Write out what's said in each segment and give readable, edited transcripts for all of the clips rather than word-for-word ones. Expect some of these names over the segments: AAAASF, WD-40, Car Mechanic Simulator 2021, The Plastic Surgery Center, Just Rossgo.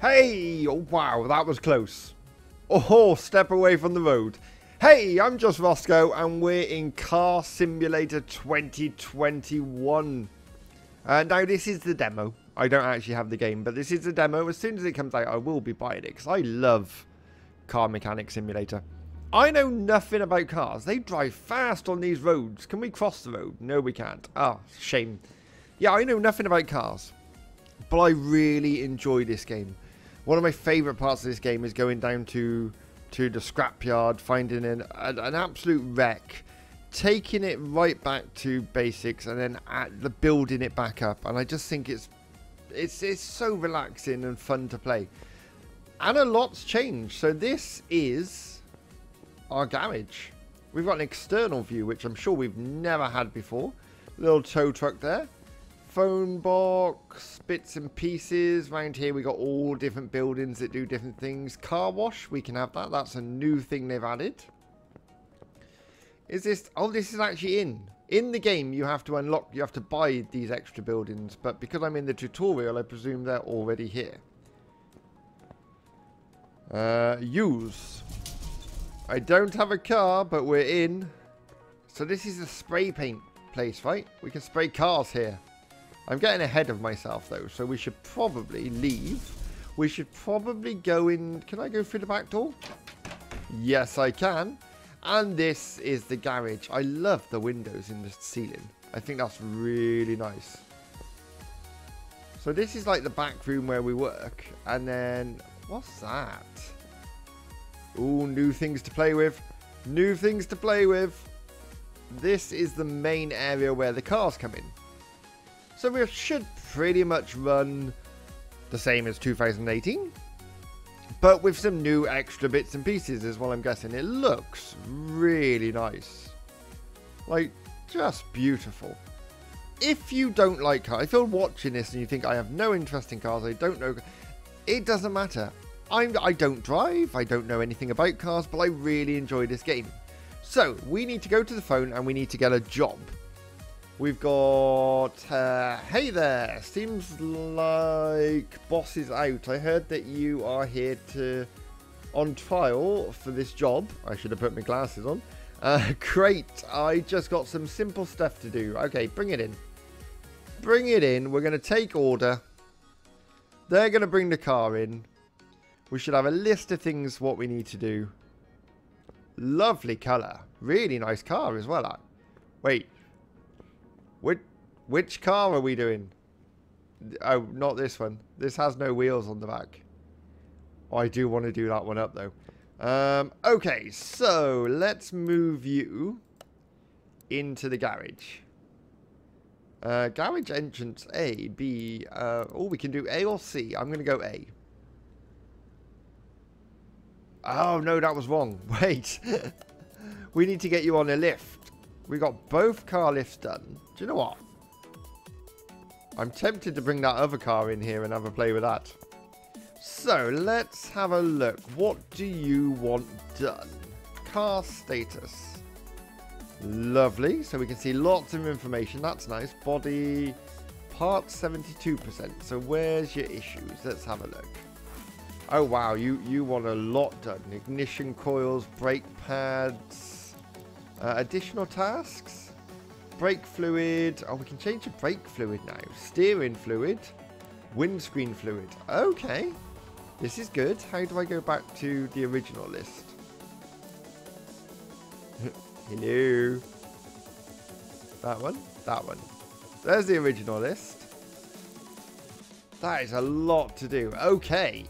Hey! Oh wow, that was close. Oh, step away from the road. Hey, I'm Just Rossgo and we're in Car Simulator 2021. Now this is the demo. I don't actually have the game, but this is the demo. As soon as it comes out, I will be buying it because I love Car Mechanic Simulator. I know nothing about cars. They drive fast on these roads. Can we cross the road? No, we can't. Ah, shame. Yeah, I know nothing about cars, but I really enjoy this game. One of my favourite parts of this game is going down to the scrapyard, finding an absolute wreck, taking it right back to basics, and then building it back up. And I just think it's so relaxing and fun to play. And a lot's changed. So this is our garage. We've got an external view, which I'm sure we've never had before. Little tow truck there. Phone box, bits and pieces. Round here we got all different buildings that do different things. Car wash, we can have that. That's a new thing they've added. Is this... oh, this is actually in. In the game you have to unlock, you have to buy these extra buildings. But because I'm in the tutorial, I presume they're already here. Use. I don't have a car, but we're in. So this is a spray paint place, right? We can spray cars here. I'm getting ahead of myself though, so we should probably leave. We should probably go in... can I go through the back door? Yes, I can. And this is the garage. I love the windows in the ceiling. I think that's really nice. So this is like the back room where we work. And then... what's that? Ooh, new things to play with. New things to play with. This is the main area where the cars come in. So we should pretty much run the same as 2018, but with some new extra bits and pieces is what I'm guessing. It looks really nice. Like, just beautiful. If you don't like cars, if you're watching this and you think I have no interest in cars, I don't know, it doesn't matter. I don't drive, I don't know anything about cars, but I really enjoy this game. So, we need to go to the phone and we need to get a job. We've got, hey there, seems like boss is out. I heard that you are here on trial for this job. I should have put my glasses on. Great, I just got some simple stuff to do. Okay, bring it in. Bring it in, we're going to take order. They're going to bring the car in. We should have a list of things what we need to do. Lovely colour, really nice car as well. Wait. Which car are we doing? Oh, not this one. This has no wheels on the back. Oh, I do want to do that one up, though. Okay, so let's move you into the garage. Garage entrance A, B. Oh, we can do A or C. I'm going to go A. Oh, no, that was wrong. Wait. We need to get you on a lift. We got both car lifts done. Do you know what? I'm tempted to bring that other car in here and have a play with that. So, let's have a look. What do you want done? Car status. Lovely. So, we can see lots of information. That's nice. Body part 72%. So, where's your issues? Let's have a look. Oh, wow. You want a lot done. Ignition coils, brake pads. Additional tasks, brake fluid. Oh, we can change the brake fluid now. Steering fluid, windscreen fluid. Okay, this is good. How do I go back to the original list? Hello. That one, that one. There's the original list. That is a lot to do. Okay.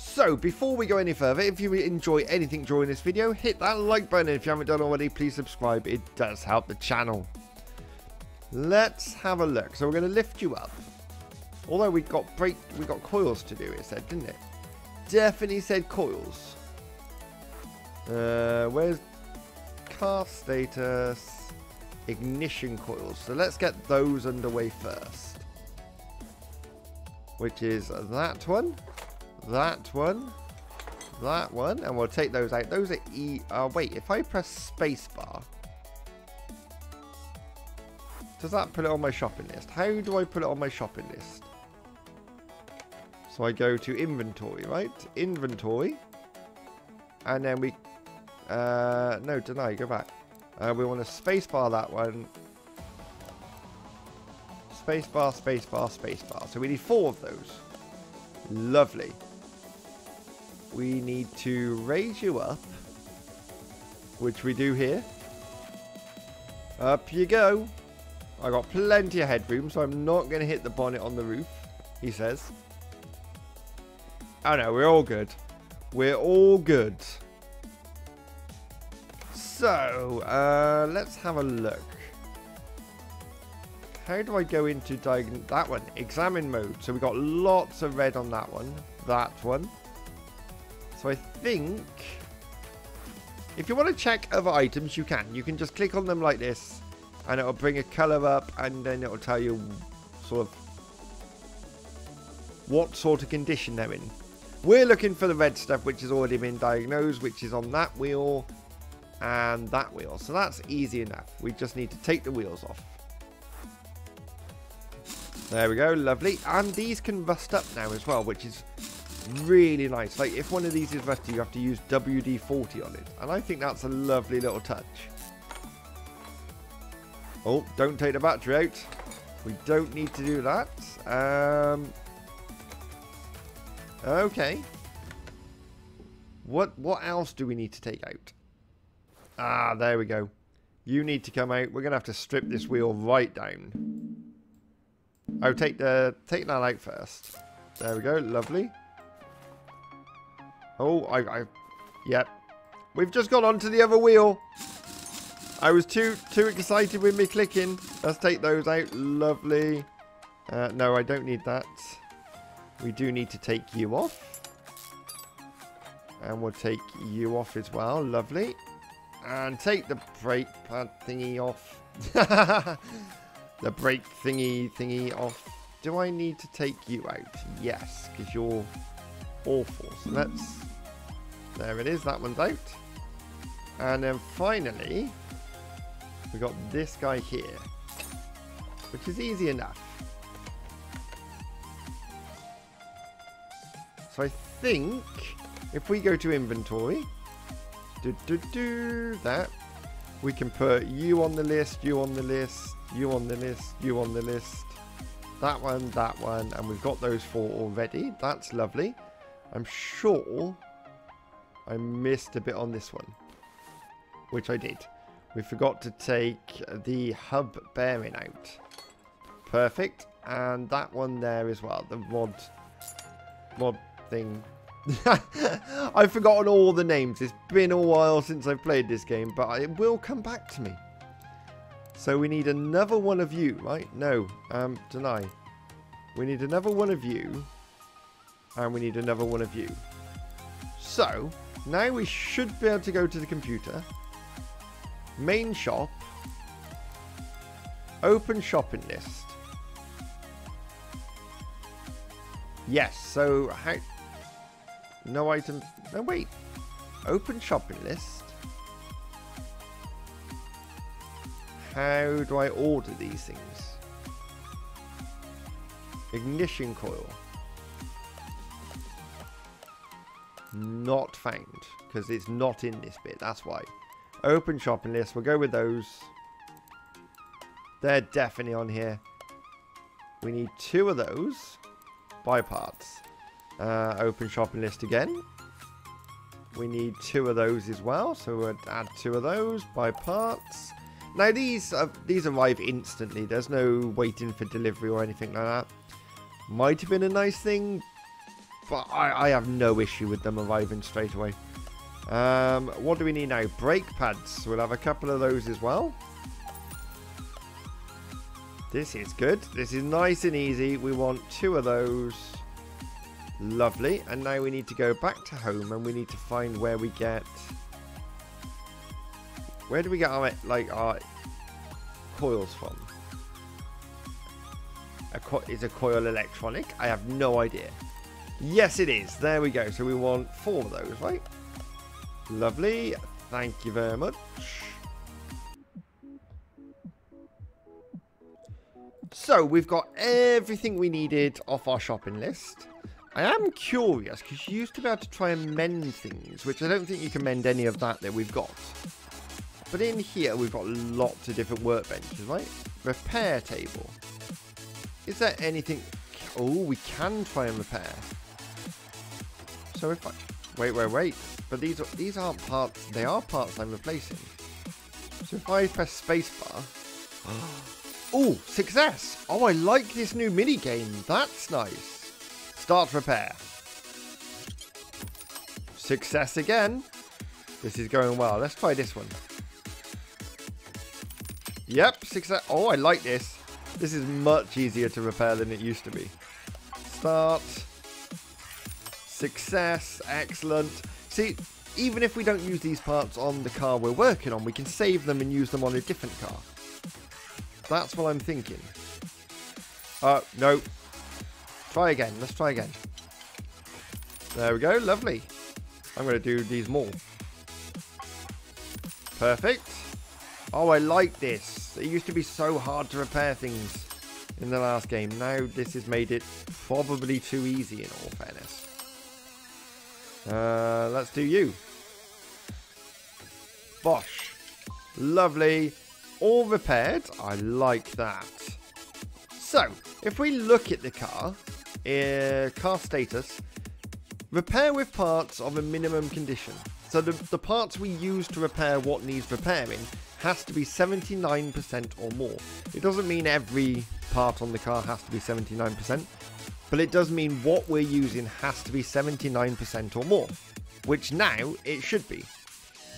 So, before we go any further, if you enjoy anything during this video, hit that like button. If you haven't done already, please subscribe. It does help the channel. Let's have a look. So, we're going to lift you up. Although we got coils to do, it said, didn't it? Definitely said coils. Where's car status? Ignition coils. So, let's get those underway first. Which is that one. That one, that one, and we'll take those out. Those are wait, if I press spacebar, does that put it on my shopping list? How do I put it on my shopping list? So I go to inventory, right? Inventory. And then we... no, deny, go back. We want to spacebar that one. Spacebar, spacebar, spacebar. So we need 4 of those. Lovely. We need to raise you up, which we do here. Up you go. I got plenty of headroom, so I'm not going to hit the bonnet on the roof, he says. Oh no, we're all good. We're all good. So, let's have a look. How do I go into that one? Examine mode. So we got lots of red on that one. That one. So I think... if you want to check other items, you can. You can just click on them like this, and it'll bring a colour up, and then it'll tell you sort of what sort of condition they're in. We're looking for the red stuff, which has already been diagnosed, which is on that wheel and that wheel. So that's easy enough. We just need to take the wheels off. There we go, lovely. And these can rust up now as well, which is really nice. Like, if one of these is rusty, you have to use WD-40 on it, and I think that's a lovely little touch. Oh, don't take the battery out. We don't need to do that. Okay. What else do we need to take out? Ah, there we go. You need to come out. We're going to have to strip this wheel right down. Oh, take that out first. There we go. Lovely. Oh, yep. We've just gone onto the other wheel. I was too excited with me clicking. Let's take those out. Lovely. No, I don't need that. We do need to take you off. And we'll take you off as well. Lovely. And take the brake pad thingy off. The brake thingy off. Do I need to take you out? Yes, because you're awful. So let's... there it is. That one's out. And then finally... we got this guy here, which is easy enough. So I think if we go to inventory, that, we can put you on the list, you on the list, you on the list, you on the list, that one, and we've got those 4 already. That's lovely. I'm sure I missed a bit on this one, which I did. We forgot to take the hub bearing out. Perfect. And that one there as well. The rod thing. I've forgotten all the names. It's been a while since I've played this game, but it will come back to me. So we need another one of you, right? No, deny. We need another one of you. And we need another one of you. So, now we should be able to go to the computer. Main shop, open shopping list. Yes, so how, no item, no wait, open shopping list. How do I order these things? Ignition coil. Not found, because it's not in this bit, that's why. Open shopping list. We'll go with those. They're definitely on here. We need 2 of those. Buy parts. Open shopping list again. We need 2 of those as well. So we'll add 2 of those. Buy parts. Now these arrive instantly. There's no waiting for delivery or anything like that. Might have been a nice thing. But I have no issue with them arriving straight away. What do we need now? Brake pads. We'll have a couple of those as well. This is good. This is nice and easy. We want 2 of those. Lovely. And now we need to go back to home, and we need to find where we get... where do we get our, like, our coils from? Is a coil electronic? I have no idea. Yes, it is. There we go. So we want 4 of those, right? Lovely, thank you very much. So we've got everything we needed off our shopping list, I am curious, because you used to be able to try and mend things, which I don't think you can mend any of that we've got. But in here, we've got lots of different workbenches, right? Repair table. Is there anything... Oh, we can try and repair. So if I... Wait. But these aren't parts... They are parts I'm replacing. So if I press spacebar... Oh, success! Oh, I like this new mini-game. That's nice. Start repair. Success again. This is going well. Let's try this one. Yep, success. Oh, I like this. This is much easier to repair than it used to be. Start. Success. Excellent. See, even if we don't use these parts on the car we're working on, we can save them and use them on a different car. That's what I'm thinking. No. Try again. Let's try again. There we go. Lovely. I'm going to do these more. Perfect. Oh, I like this. It used to be so hard to repair things in the last game. Now this has made it probably too easy in all fairness. Let's do you. Bosh. Lovely. All repaired. I like that. So, if we look at the car, car status, repair with parts of a minimum condition. So the parts we use to repair what needs repairing has to be 79% or more. It doesn't mean every part on the car has to be 79%, but it does mean what we're using has to be 79% or more, which now it should be.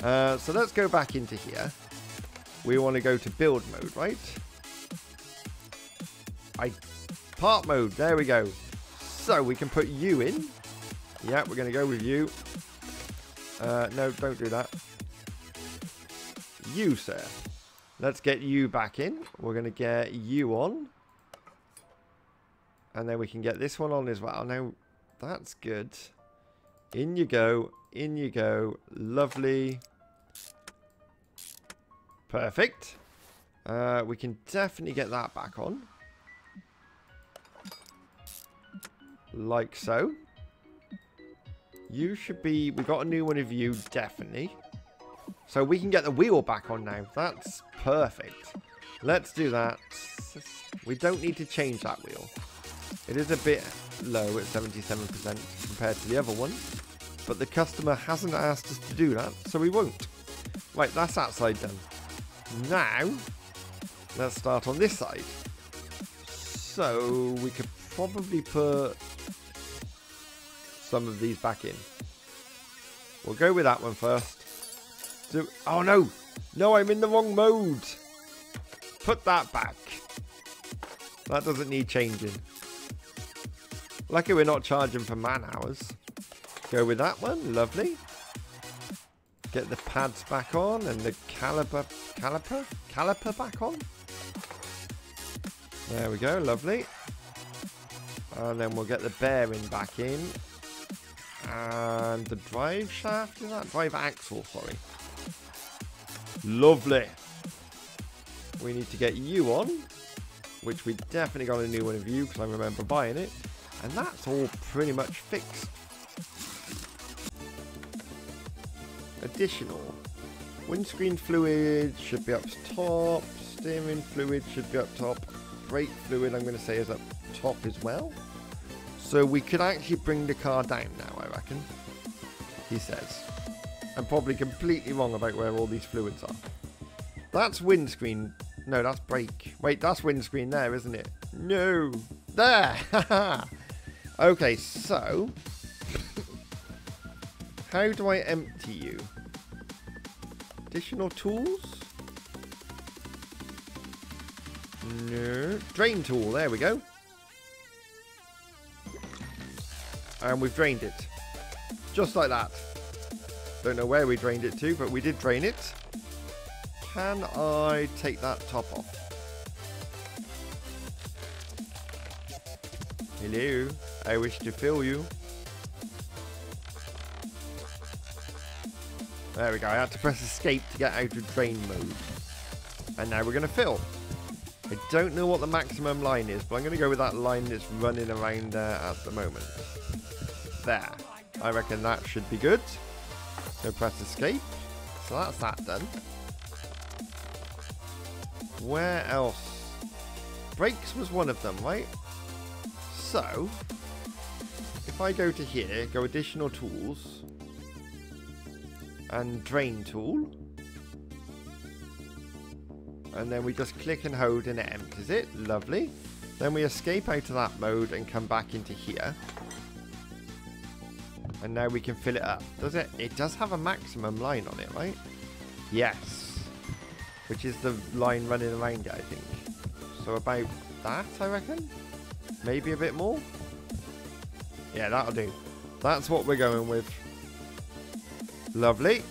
So let's go back into here. We want to go to build mode, right? Part mode, there we go. So we can put you in. Yeah, we're going to go with you. No, don't do that. You, sir. Let's get you back in. We're going to get you on. And then we can get this one on as well. Now, that's good. In you go. In you go. Lovely. Perfect. We can definitely get that back on. Like so. You should be... We've got a new one of you, definitely. So we can get the wheel back on now. That's perfect. Let's do that. We don't need to change that wheel. It is a bit low at 77% compared to the other one. But the customer hasn't asked us to do that, so we won't. Right, that's that side done. Now, let's start on this side. So we could probably put some of these back in. We'll go with that one first. Oh no! No, I'm in the wrong mode! Put that back. That doesn't need changing. Lucky we're not charging for man hours. Go with that one. Lovely. Get the pads back on and the caliper back on. There we go. Lovely. And then we'll get the bearing back in. And the drive shaft, is that? Drive axle, sorry. Lovely. We need to get you on, which we definitely got a new one of you because I remember buying it. And that's all pretty much fixed. Additional. Windscreen fluid should be up top. Steering fluid should be up top. Brake fluid, I'm going to say, is up top as well. So we could actually bring the car down now, I reckon. He says. I'm probably completely wrong about where all these fluids are. That's windscreen. No, that's brake. Wait, that's windscreen there, isn't it? No. There. Okay, so. How do I empty you? Additional tools? No. Drain tool. There we go. And we've drained it. Just like that. Don't know where we drained it to, but we did drain it. Can I take that top off? Hello. I wish to fill you. There we go. I had to press escape to get out of drain mode. And now we're going to fill. I don't know what the maximum line is, but I'm going to go with that line that's running around there at the moment. There. I reckon that should be good. So press escape. So that's that done. Where else? Brakes was one of them, right? So, if I go to here, go additional tools, and drain tool, and then we just click and hold and it empties it, lovely. Then we escape out of that mode and come back into here. And now we can fill it up. Does it? It does have a maximum line on it, right? Yes. Which is the line running around it, I think. So about that, I reckon? Maybe a bit more? Yeah, that'll do. That's what we're going with. Lovely.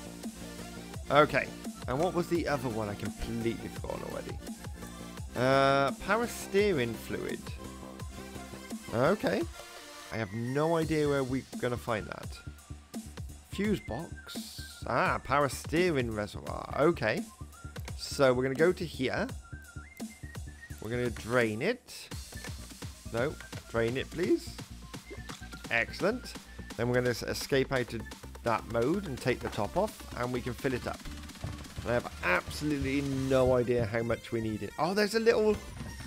Okay. And what was the other one? I completely forgot already. Power steering fluid. Okay. I have no idea where we're going to find that. Fuse box. Ah, power steering reservoir. Okay. So we're going to go to here. We're going to drain it. No, drain it, please. Excellent. Then we're going to escape out of that mode and take the top off. And we can fill it up. And I have absolutely no idea how much we need it. Oh, there's a little...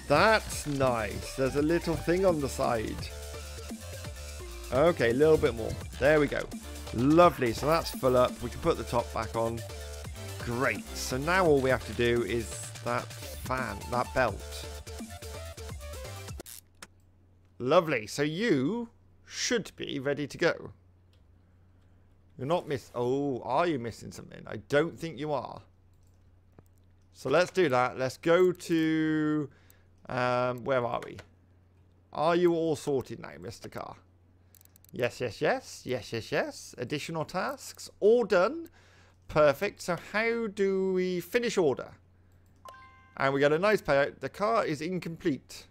That's nice. There's a little thing on the side. Okay, a little bit more. There we go. Lovely. So that's full up. We can put the top back on. Great. So now all we have to do is that fan, that belt. Lovely. So you should be ready to go. You're not miss. Oh, are you missing something? I don't think you are. So let's do that. Let's go to... where are we? Are you all sorted now, Mr. Car? Yes, yes, yes. Yes, yes, yes. Additional tasks. All done. Perfect. So how do we finish order? And we got a nice payout. The car is incomplete.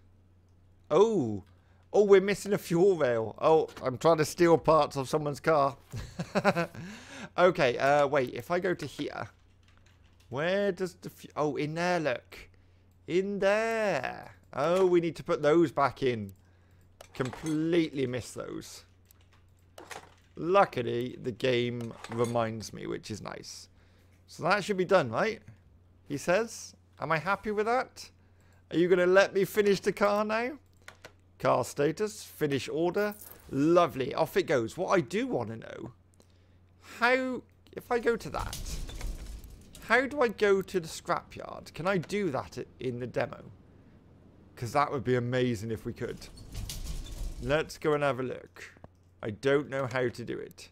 Oh. Oh, we're missing a fuel rail. Oh, I'm trying to steal parts of someone's car. Okay, wait. If I go to here. Where does the... Oh, in there, look. In there. Oh, we need to put those back in. Completely missed those. Luckily, the game reminds me, which is nice. So that should be done, right? He says. Am I happy with that? Are you going to let me finish the car now? Car status. Finish order. Lovely. Off it goes. What I do want to know. How... If I go to that. How do I go to the scrapyard? Can I do that in the demo? Because that would be amazing if we could. Let's go and have a look. I don't know how to do it.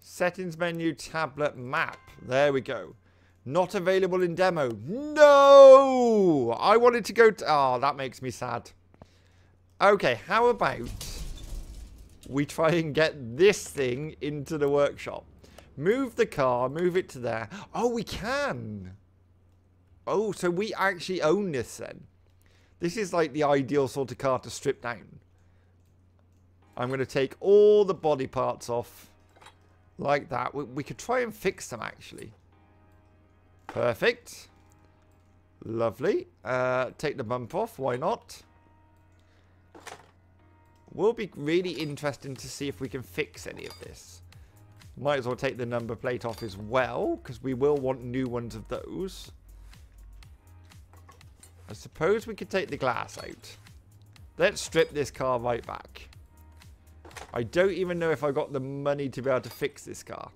Settings menu, tablet, map. There we go. Not available in demo. No! I wanted to go to... Oh, that makes me sad. Okay, how about we try and get this thing into the workshop? Move the car, move it to there. Oh, we can! Oh, so we actually own this then. This is like the ideal sort of car to strip down. I'm going to take all the body parts off. Like that. We could try and fix them actually. Perfect. Lovely. Take the bump off. Why not? Will be really interesting to see if we can fix any of this. Might as well take the number plate off as well. Because we will want new ones of those. I suppose we could take the glass out. Let's strip this car right back. I don't even know if I got the money to be able to fix this car.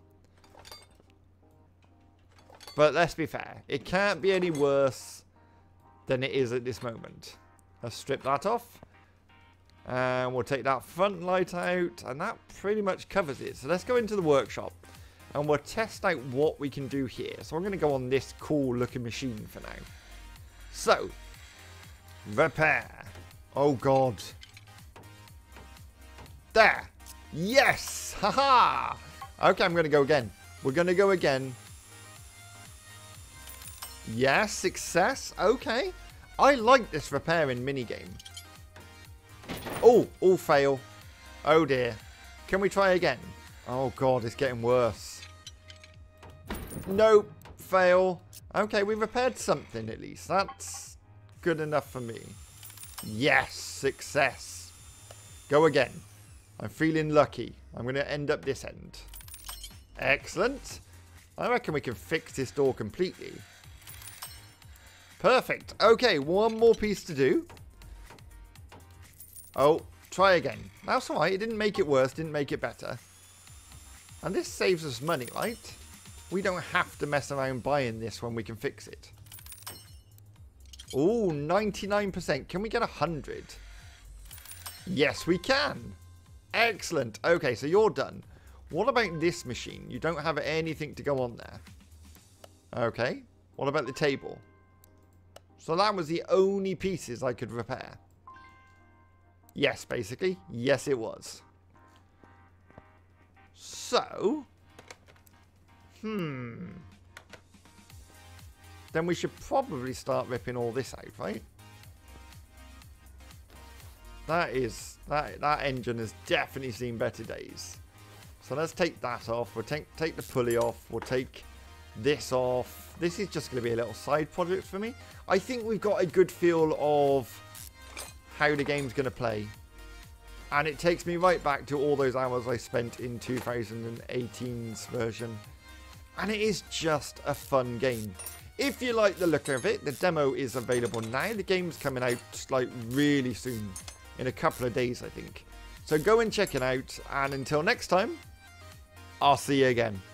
But let's be fair. It can't be any worse than it is at this moment. Let's strip that off. And we'll take that front light out. And that pretty much covers it. So let's go into the workshop. And we'll test out what we can do here. So I'm going to go on this cool looking machine for now. So. Repair. Oh god. There. Yes. Haha. Okay, I'm going to go again. We're going to go again. Yes. Success. Okay. I like this repairing minigame. Oh. All fail. Oh dear. Can we try again? Oh god. It's getting worse. Nope. Fail. Okay, we repaired something at least. That's good enough for me. Yes, success. Go again. I'm feeling lucky. I'm going to end up this end. Excellent. I reckon we can fix this door completely. Perfect. Okay, one more piece to do. Oh, try again. That's all right. It didn't make it worse, didn't make it better. And this saves us money, right? We don't have to mess around buying this when we can fix it. Oh, 99%. Can we get 100? Yes, we can. Excellent. Okay, so you're done. What about this machine? You don't have anything to go on there. Okay. What about the table? So that was the only pieces I could repair. Yes, basically. Yes, it was. So, then we should probably start ripping all this out, right? That engine has definitely seen better days. So let's take that off. We'll take the pulley off. We'll take this off. This is just going to be a little side project for me. I think we've got a good feel of how the game's going to play. And it takes me right back to all those hours I spent in 2018's version. And it is just a fun game. If you like the look of it, the demo is available now. The game's coming out like really soon. In a couple of days, I think. So go and check it out. And until next time, I'll see you again.